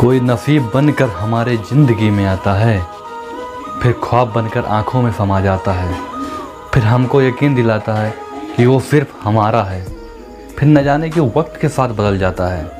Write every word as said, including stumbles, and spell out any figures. कोई नसीब बनकर हमारे ज़िंदगी में आता है, फिर ख्वाब बनकर आँखों में समा जाता है, फिर हमको यकीन दिलाता है कि वो सिर्फ़ हमारा है, फिर न जाने कि वक्त के साथ बदल जाता है।